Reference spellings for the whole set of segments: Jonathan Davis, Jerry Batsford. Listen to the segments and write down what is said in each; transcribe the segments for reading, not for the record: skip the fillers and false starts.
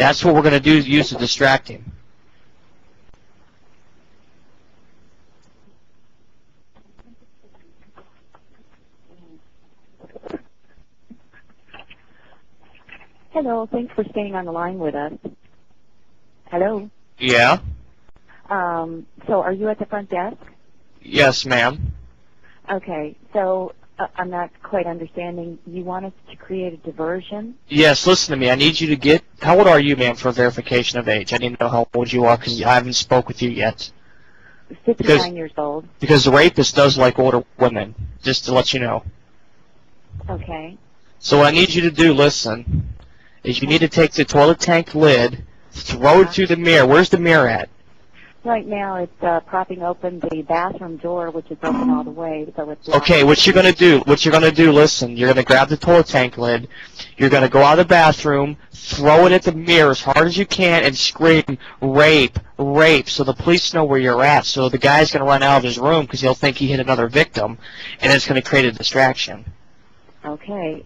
That's what we're going to do, use to distract him. Hello, thanks for staying on the line with us. Hello? Yeah? So are you at the front desk? Yes, ma'am. Okay, so I'm not quite understanding. You want us to create a diversion? Yes, listen to me. I need you to get... How old are you, ma'am, for verification of age? I need to know how old you are because I haven't spoke with you yet. 59 years old. Because the rapist does like older women, just to let you know. Okay. So what I need you to do, listen, is you need to take the toilet tank lid, throw it through the mirror. Where's the mirror at? Right now it's propping open the bathroom door, which is open all the way, so it's locked. Okay, what you're going to do, listen, you're going to grab the toilet tank lid, you're going to go out of the bathroom, throw it at the mirror as hard as you can, and scream, rape, rape, so the police know where you're at, so the guy's going to run out of his room because he'll think he hit another victim, and it's going to create a distraction. Okay.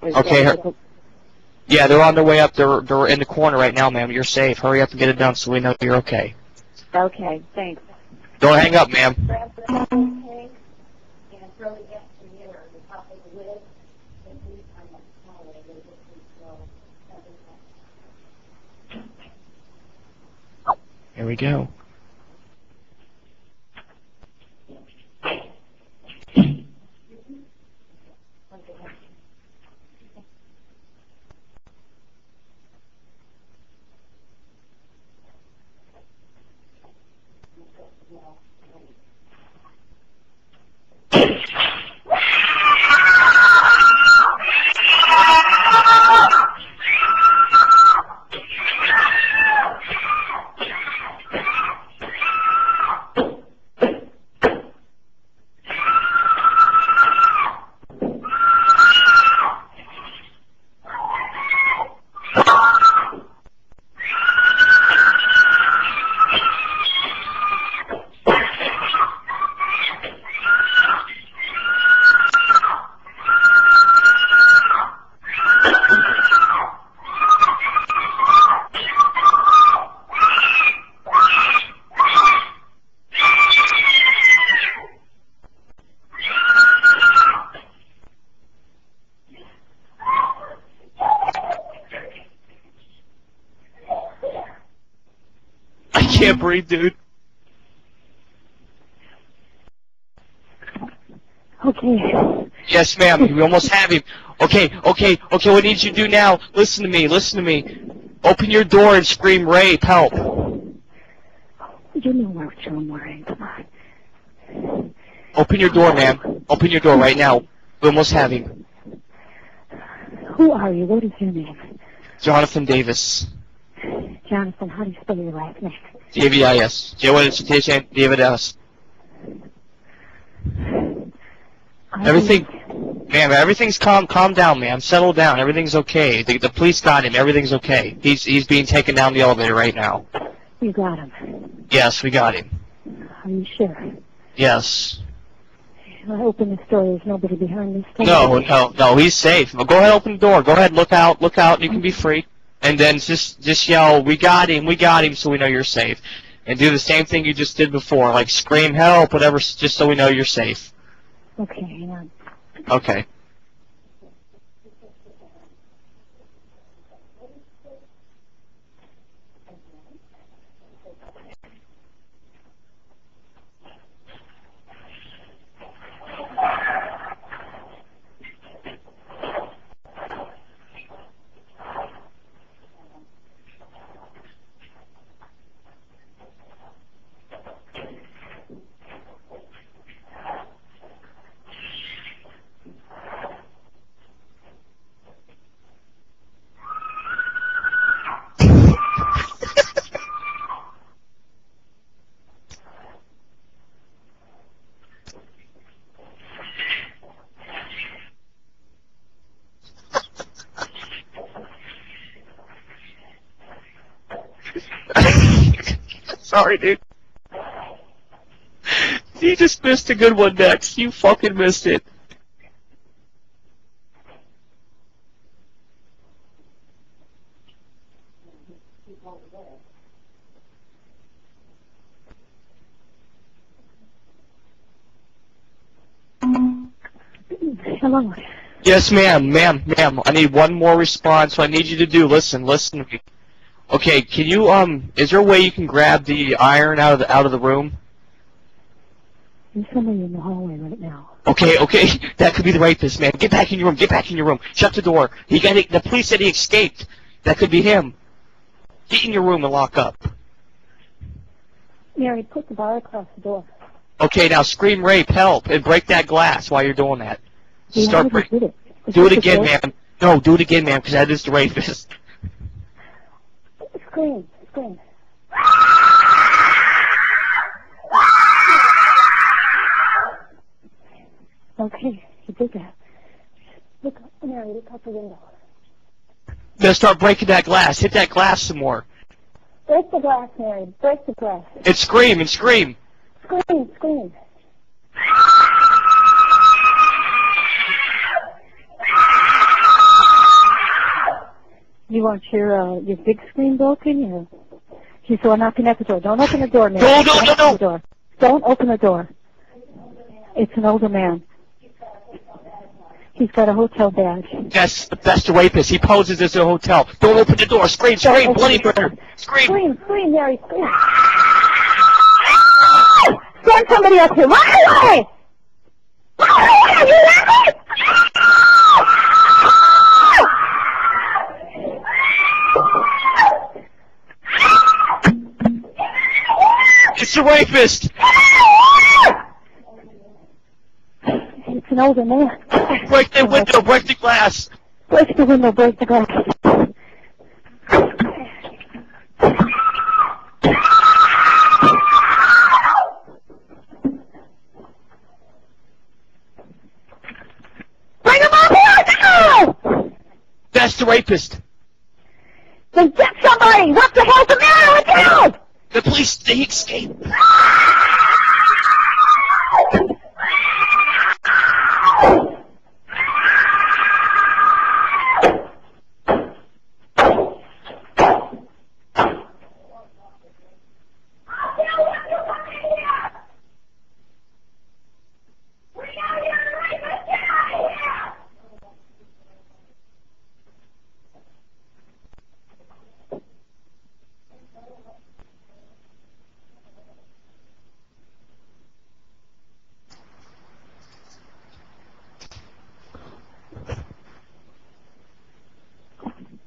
Yeah, they're on their way up. They're in the corner right now, ma'am. You're safe. Hurry up and get it done so we know you're okay. Okay, thanks. Don't hang up, ma'am. Here we go. I can't breathe, dude. Okay. Yes, ma'am. We almost have him. Okay, okay, okay. What need you do now? Listen to me. Listen to me. Open your door and scream, rape, help. You know what I'm wearing. Come on. Open your door, ma'am. Open your door right now. We almost have him. Who are you? What is your name? Jonathan Davis. Jonathan, how do you spell your last name? Davis. Davis. Everything, ma'am. Everything's calm. Calm down, ma'am. Settle down. Everything's okay. The police got him. Everything's okay. He's being taken down the elevator right now. You got him. Yes, we got him. Are you sure? Yes. I open this door. There's nobody behind this door. No, no, no. He's safe. Go ahead. Open the door. Go ahead. Look out. Look out. You can be free. And then just yell, we got him, so we know you're safe. And do the same thing you just did before, like scream, help, whatever, just so we know you're safe. Okay, hang on. Okay. Sorry, dude. You just missed a good one next. You fucking missed it. people over there. Hello. Yes, ma'am. I need one more response. So I need you to do. Listen to me. Okay, can you is there a way you can grab the iron out of the room? There's somebody in the hallway right now. Okay, that could be the rapist, man. Get back in your room. Shut the door. The police said he escaped. That could be him. Get in your room and lock up. Mary, put the bar across the door. Okay, now scream rape, help, and break that glass while you're doing that. Yeah, start breaking. Do it again, ma'am. No, do it again, ma'am, because that is the rapist. Scream. Okay, you did that. Look, Mary, look out the window. Better start breaking that glass. Hit that glass some more. Break the glass, Mary. Break the glass. And scream, and scream. Scream. You want your big screen broken? She's the one knocking at the door. Don't open the door, Mary. No. Don't open the door. It's an older man. He's got a hotel badge. Yes, that's the rapist. He poses as a hotel. Don't open the door. Scream, bloody murder. Scream, Mary, scream. Send somebody up here. Run away! You rabbit! It's a rapist! It's an older man. Break the window, break the glass! Break the window, break the glass. That's the rapist. Then get somebody! What the hell's the matter with you? The police, they escaped.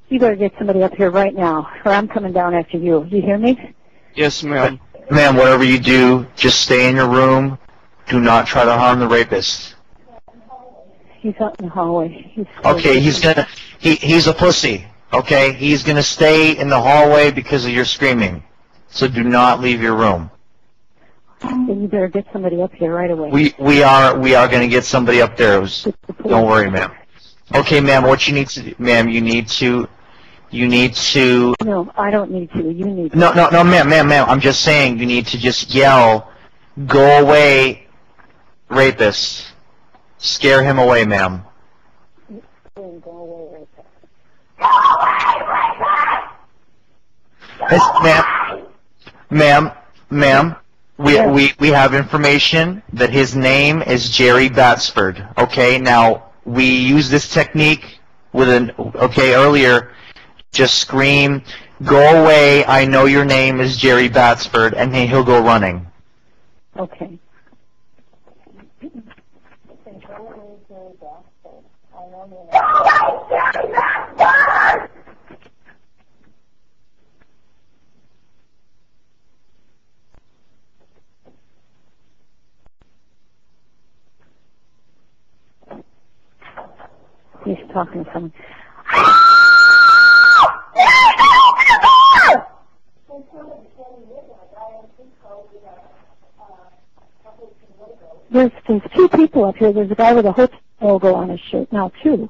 You better get somebody up here right now, or I'm coming down after you. You hear me? Yes, ma'am. Ma'am, whatever you do, just stay in your room. Do not try to harm the rapist. He's out in the hallway. Okay, he's a pussy. Okay, he's gonna stay in the hallway because of your screaming. So do not leave your room. Then you better get somebody up here right away. We are gonna get somebody up there. Don't worry, ma'am. Okay, ma'am. What you need to do, ma'am, you need to. No, I don't need to. You need to. No, ma'am. I'm just saying you need to just yell, "Go away, rapist!" Scare him away, ma'am. Go away, rapist! Go away, rapist! Ma'am. We have information that his name is Jerry Batsford. Okay, now. We use this technique with earlier, just scream, "Go away, I know your name is Jerry Batsford," and then he'll go running. Okay. He's talking to someone. There's two people up here. There's a guy with a hotel logo on his shirt now, too.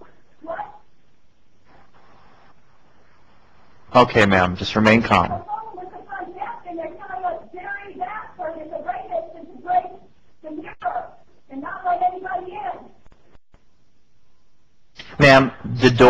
Okay, ma'am. Just remain calm. Ma'am, the door